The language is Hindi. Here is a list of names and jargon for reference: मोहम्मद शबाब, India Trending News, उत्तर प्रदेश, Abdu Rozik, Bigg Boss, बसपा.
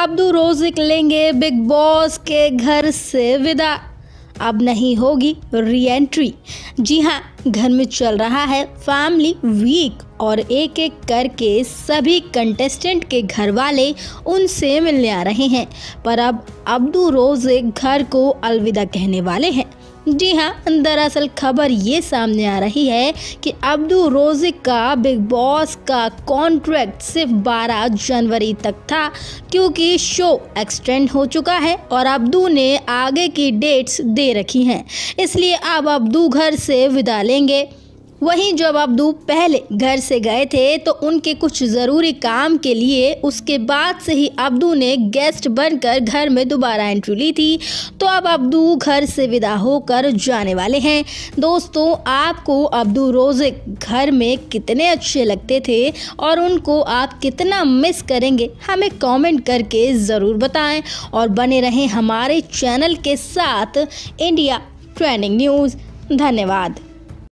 अब्दू रोजिक लेंगे बिग बॉस के घर से विदा, अब नहीं होगी री एंट्री। जी हाँ, घर में चल रहा है फैमिली वीक और एक एक करके सभी कंटेस्टेंट के घर वाले उनसे मिलने आ रहे हैं, पर अब अब्दू रोजिक घर को अलविदा कहने वाले हैं। जी हाँ, दरअसल खबर ये सामने आ रही है कि अब्दू रोजिक का बिग बॉस का कॉन्ट्रैक्ट सिर्फ 12 जनवरी तक था, क्योंकि शो एक्सटेंड हो चुका है और अब्दू ने आगे की डेट्स दे रखी हैं, इसलिए अब अब्दू घर से विदा लेंगे। वहीं जब अब्दू पहले घर से गए थे तो उनके कुछ ज़रूरी काम के लिए, उसके बाद से ही अब्दू ने गेस्ट बनकर घर में दोबारा एंट्री ली थी, तो अब अब्दू घर से विदा होकर जाने वाले हैं। दोस्तों, आपको अब्दू रोजिक घर में कितने अच्छे लगते थे और उनको आप कितना मिस करेंगे, हमें कमेंट करके ज़रूर बताएं और बने रहें हमारे चैनल के साथ इंडिया ट्रेंडिंग न्यूज़। धन्यवाद।